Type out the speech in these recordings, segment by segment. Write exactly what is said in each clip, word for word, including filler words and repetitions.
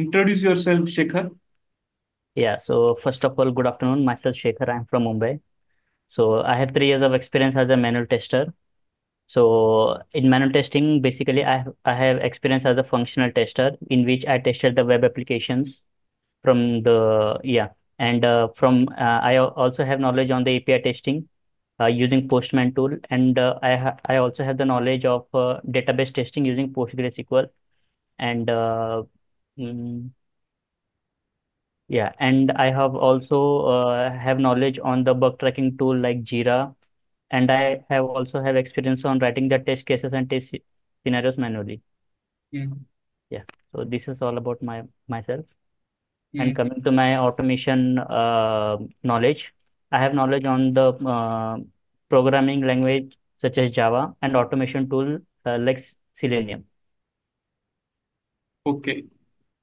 Introduce yourself, Shekhar. Yeah, so first of all, good afternoon. Myself, Shekhar. I'm from Mumbai. So I have three years of experience as a manual tester. So in manual testing, basically, I have, I have experience as a functional tester in which I tested the web applications from the, yeah. And uh, from, uh, I also have knowledge on the A P I testing uh, using Postman tool. And uh, I, ha I also have the knowledge of uh, database testing using PostgreSQL. And uh, mm, yeah, and I have also uh, have knowledge on the bug tracking tool like Jira, and I have also have experience on writing the test cases and test scenarios manually. Yeah, yeah. So this is all about my myself. Yeah. And coming to my automation uh, knowledge, I have knowledge on the uh, programming language such as Java and automation tool uh, like Selenium. Okay,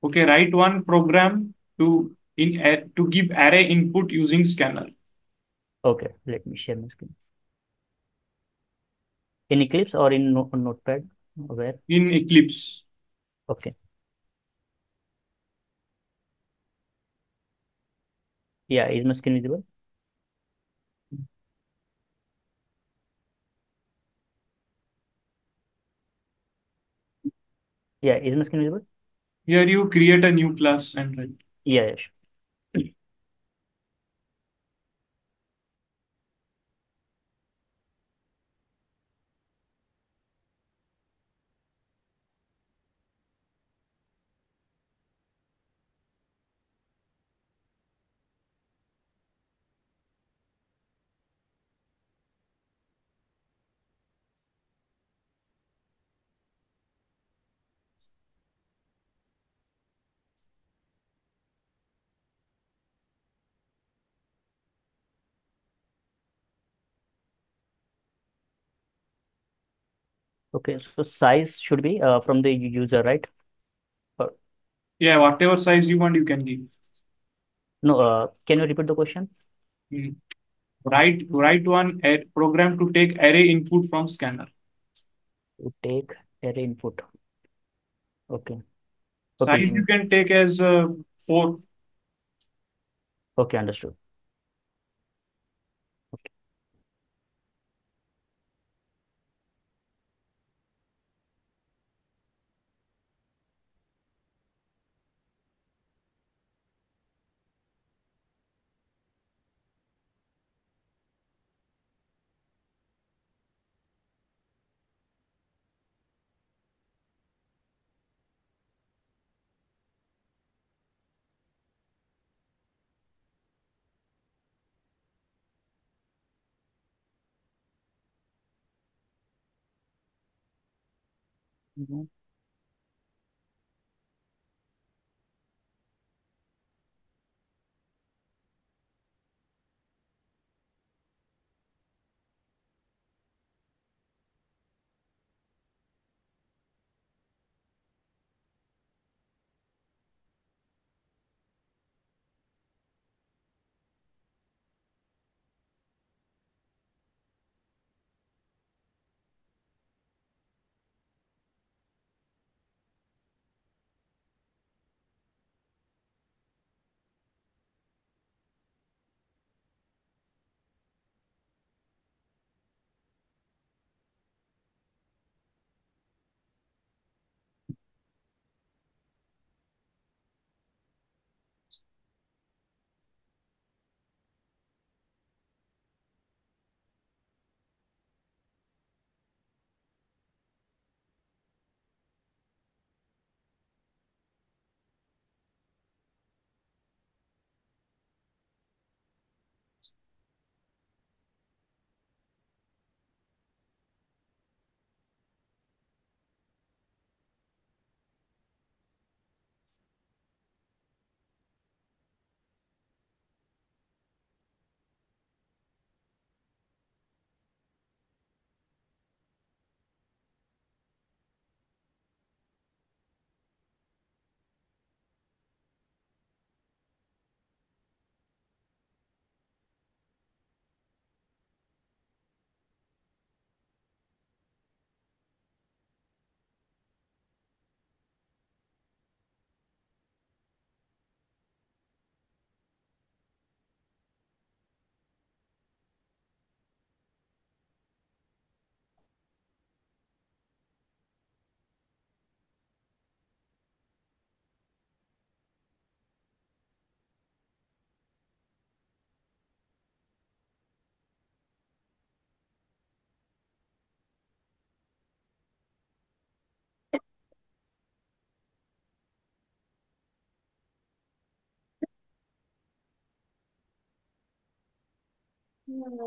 okay. Write one program to in uh, to give array input using scanner. Okay, let me share my screen. In Eclipse or in no Notepad? Where? In Eclipse. Okay. Yeah, is my screen visible? Yeah, is my screen visible? Here you create a new class and write. Yeah, yeah. Okay, so size should be uh, from the user, right? Or... Yeah, whatever size you want, you can give. No, uh, can you repeat the question? Mm. Write, write one program to take array input from scanner. To take array input. Okay. Okay. Size you can take as uh, four. Okay, understood. Mm-hmm. Mhm.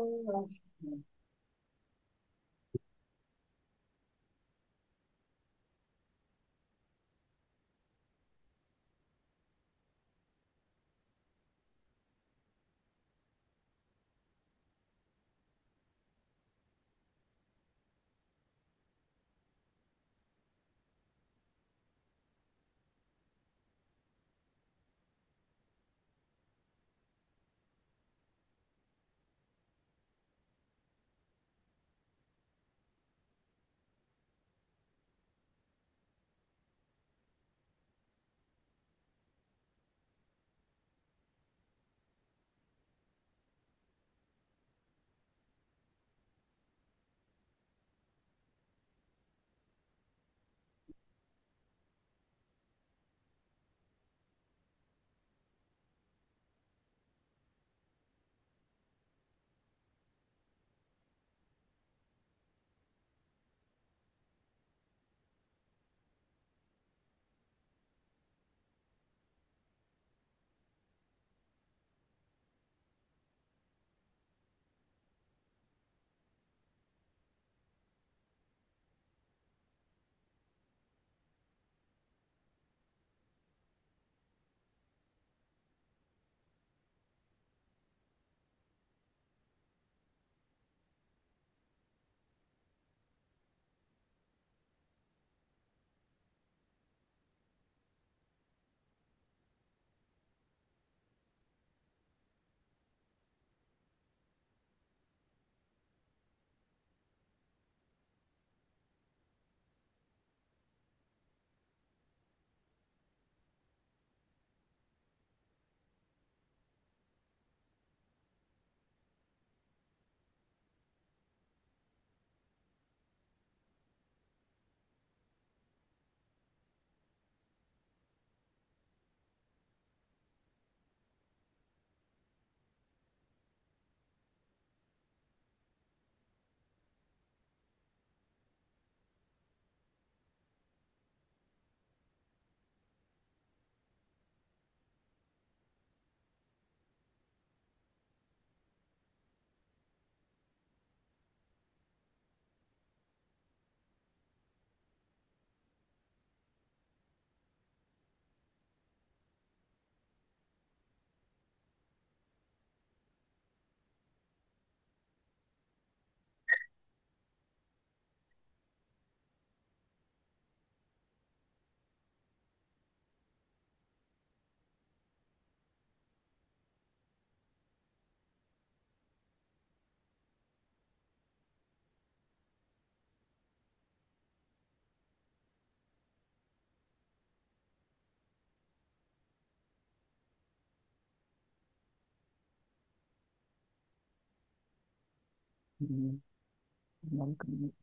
Donc, then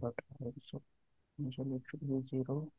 that also initially it should be zero.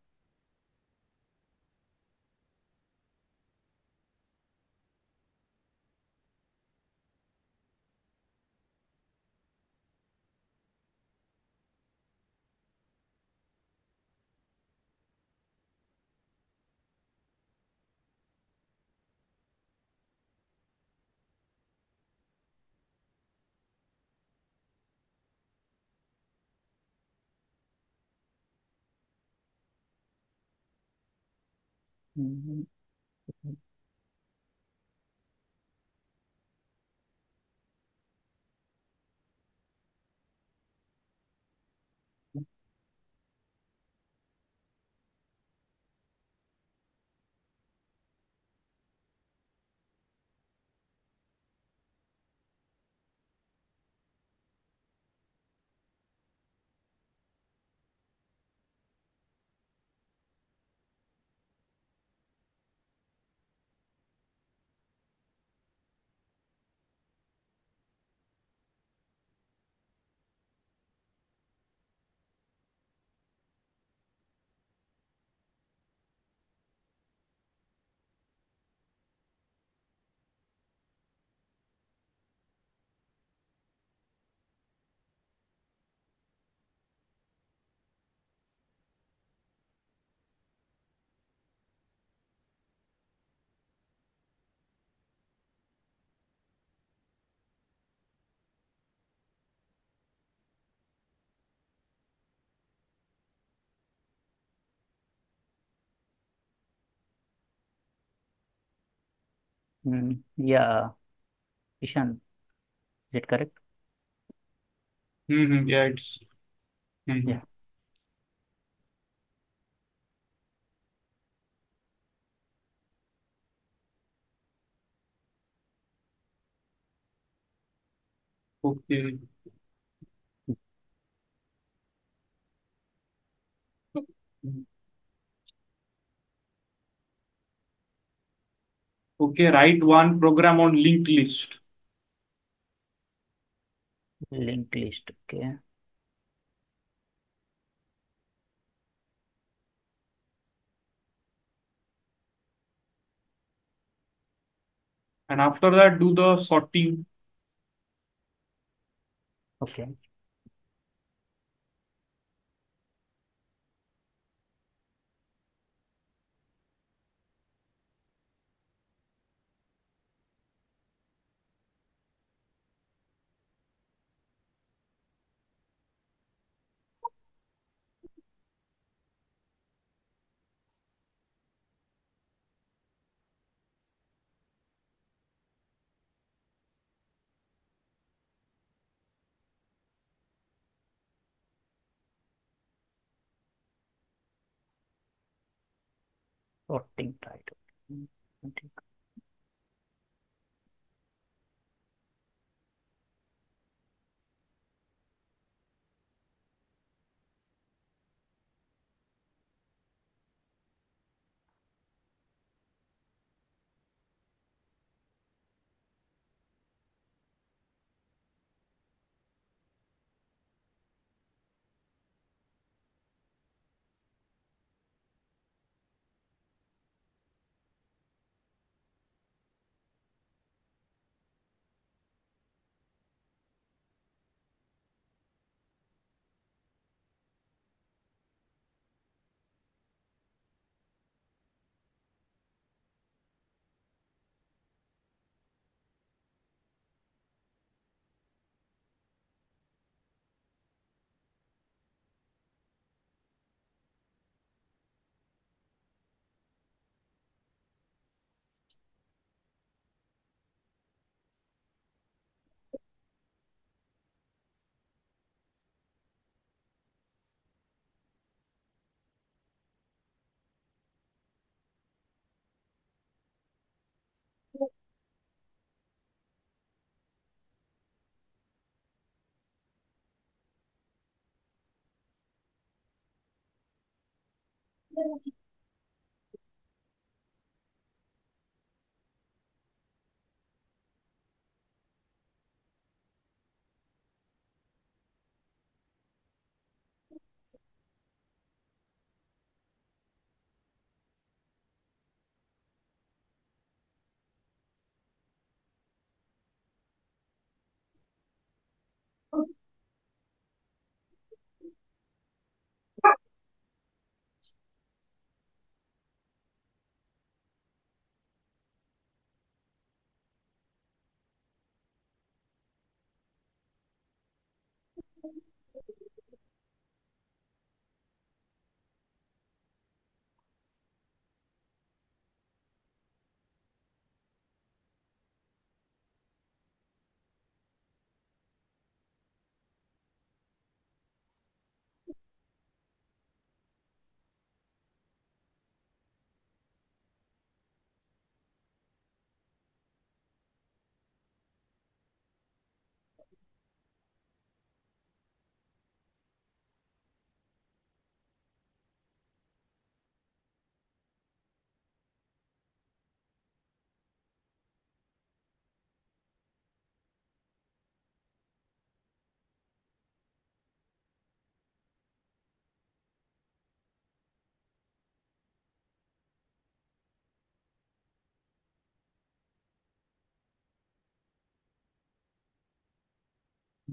Mhm. Okay. Mm, yeah, Ishan, is it correct? Mm-hmm. Yeah, it's mm-hmm. Yeah. Okay. Mm. Okay, write one program on linked list. Linked list. Okay. And after that, do the sorting. Okay. Sorting right. Okay. Sorting.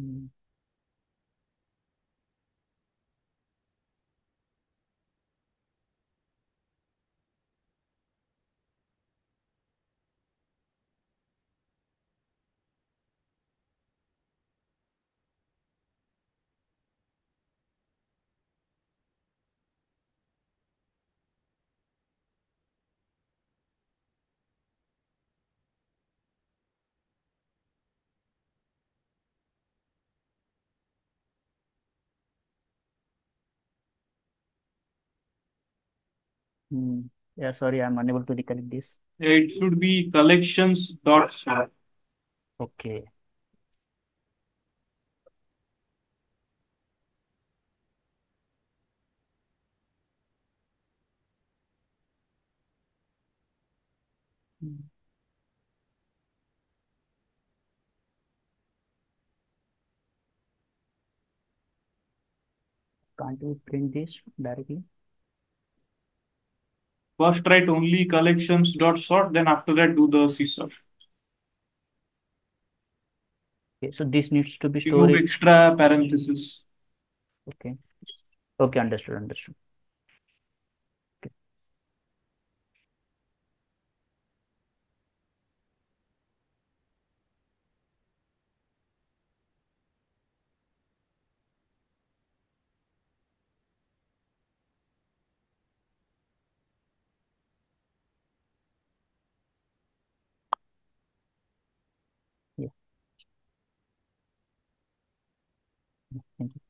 Mm. Hmm. Yeah, sorry, I'm unable to recollect this. It should be collections dot sort. Okay. Hmm. Can't we print this directly? First write only collections dot sort, then after that do the C sort. Okay, so this needs to be stored. Extra parentheses. Okay. Okay, understood, understood. Okay. Yeah. Thank you.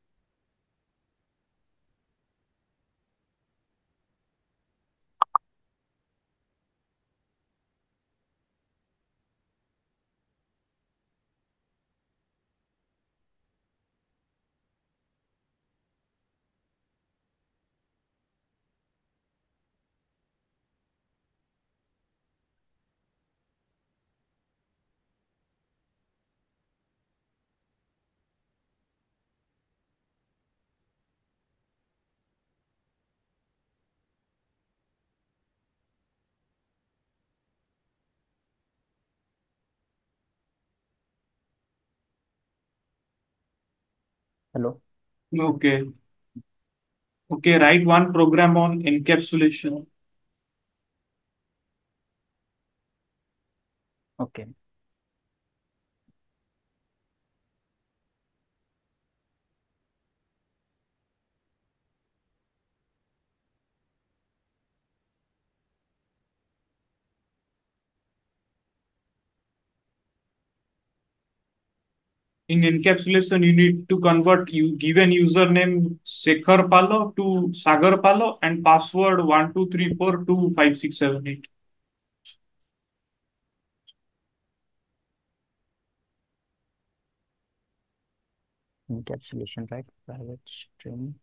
Hello. Okay. Okay, write one program on encapsulation. Okay. In encapsulation, you need to convert you given username Shekhar Palo to Sagar Palo and password one two three four two five six seven eight. Encapsulation, right? Private string.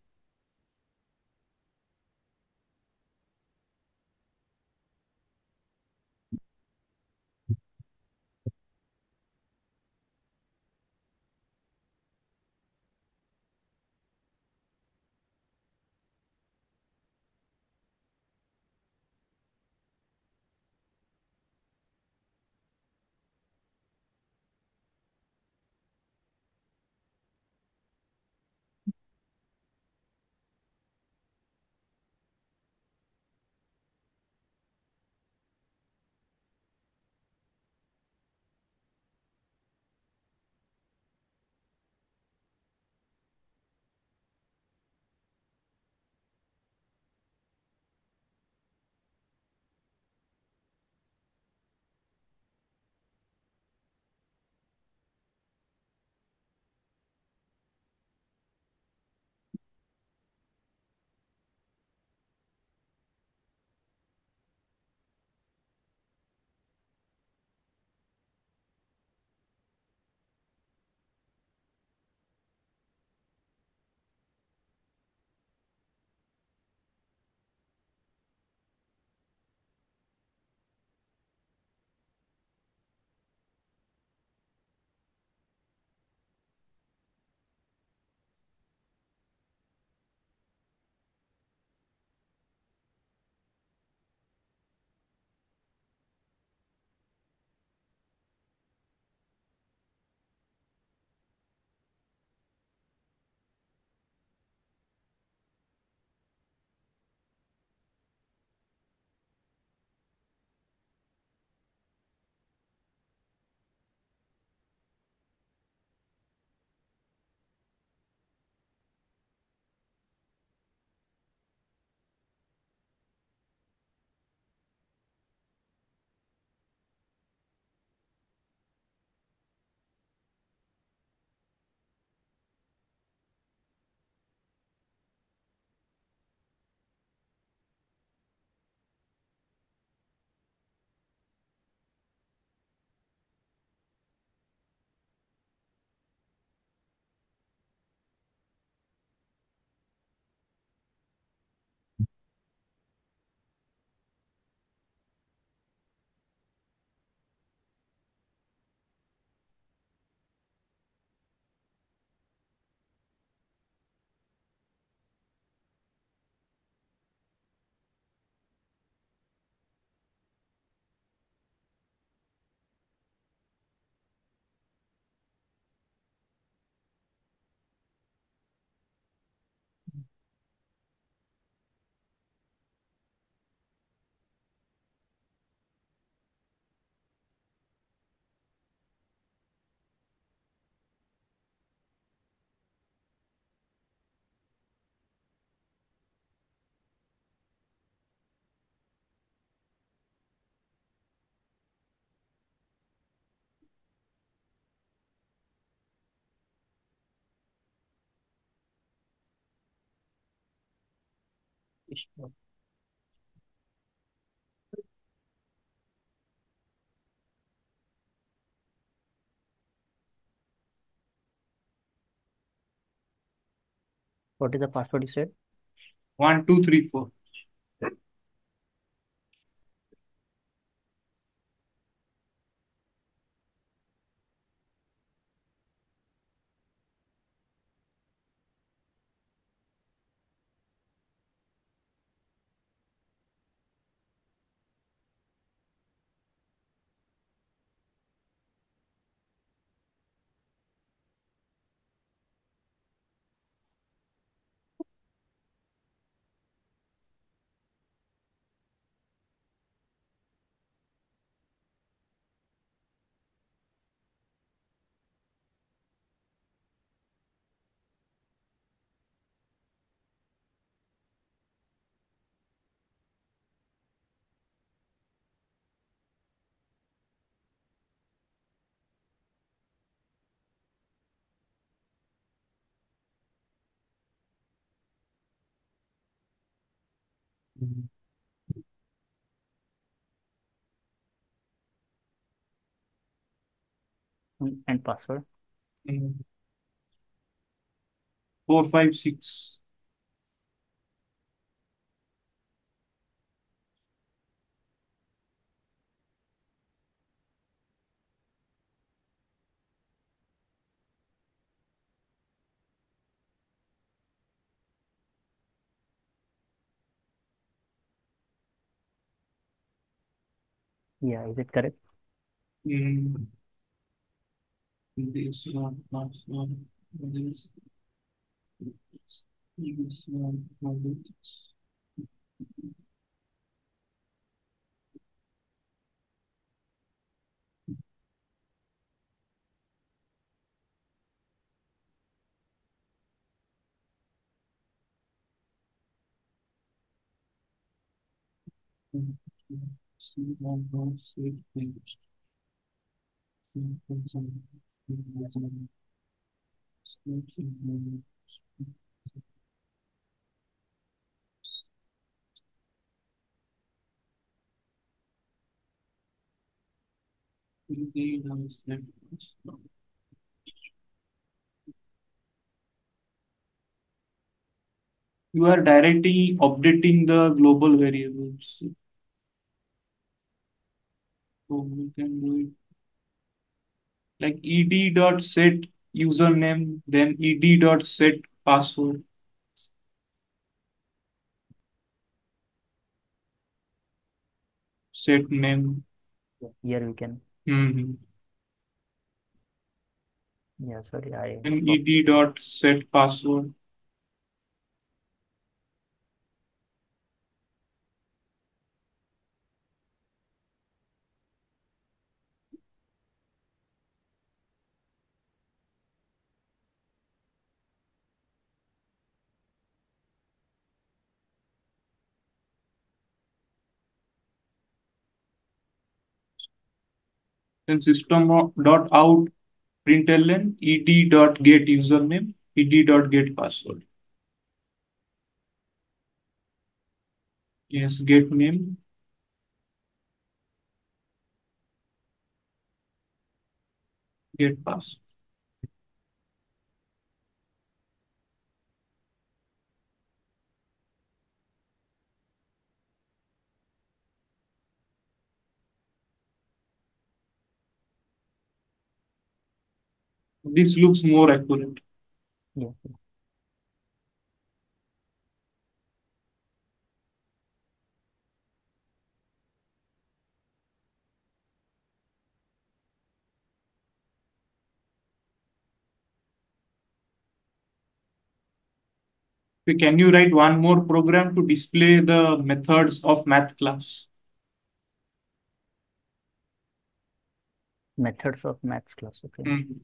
Sure. What is the password you said? One, two, three, four. Mm-hmm. And password mm-hmm. four five six. Yeah, is it correct? Mm. This one, last one, this, this, this one, this. Mm-hmm. See one more six page. You are directly updating the global variables. So we can do it like ed dot set username, then ed dot set password. Set name. Here we can. Mm-hmm. Yeah, sorry. I then ed dot set password. Then system dot out println ed dot get username ed dot get password. Yes, get name. Get password. This looks more accurate. Yeah. So can you write one more program to display the methods of math class? Methods of math class, okay. Mm-hmm.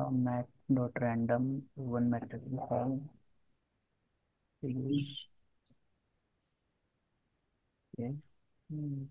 uh, mat.random one matrix is found. Okay. Hmm.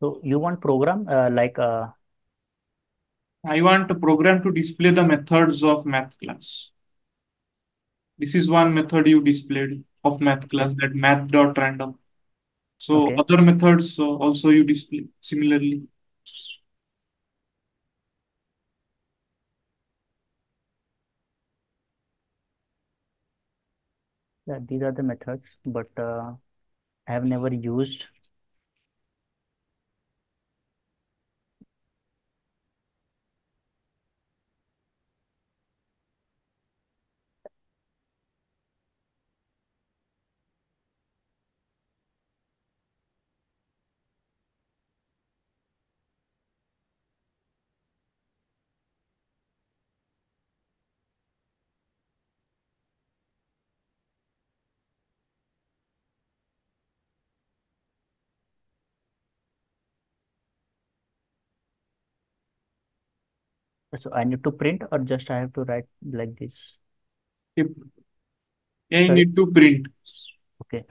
So you want program uh, like uh... I want a program to display the methods of math class. This is one method you displayed of math class, that math.random. So okay. Other methods also you display similarly. Yeah, these are the methods, but uh, I have never used. So I need to print, or just I have to write like this? Yep. Yeah, you need to print. Okay.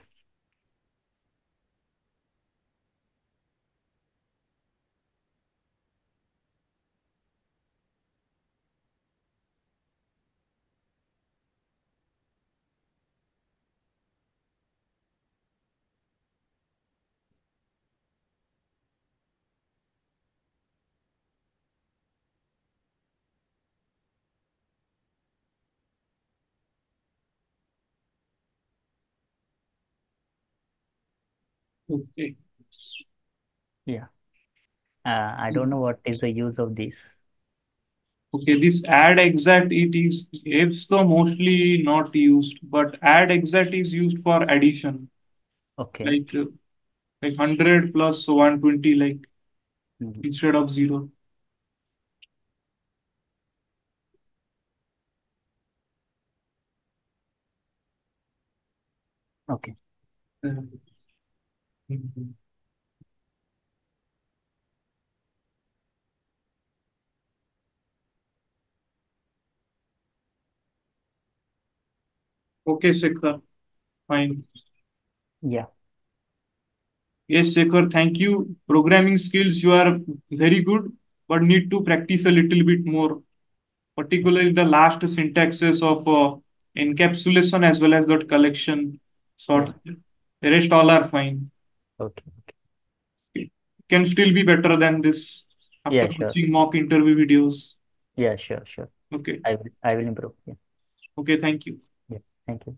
Okay. Yeah. Uh, I don't know what is the use of this. Okay, this add exact, it is, it's the mostly not used, but add exact is used for addition. Okay. Like, uh, like one hundred plus one hundred twenty, like mm-hmm. instead of zero. Okay. Uh, Mm-hmm. Okay, Shekhar. Fine. Yeah. Yes, Shekhar, thank you. Programming skills, you are very good, but need to practice a little bit more, particularly the last syntaxes of uh, encapsulation as well as the collection sort. Yeah. The rest all are fine. Okay, okay. It can still be better than this after yeah, sure. watching mock interview videos. Yeah, sure, sure. Okay. I will, I will improve. Yeah. Okay, thank you. Yeah, thank you.